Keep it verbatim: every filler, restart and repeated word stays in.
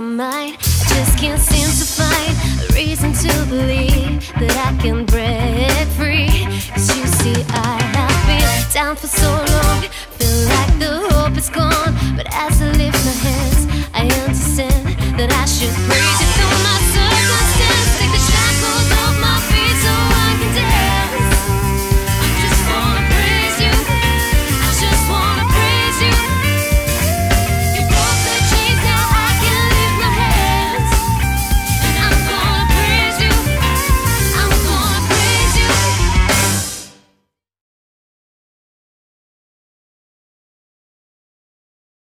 my mind. Just can't seem to find a reason to believe that I can break free. Cause you see I have been down for so long.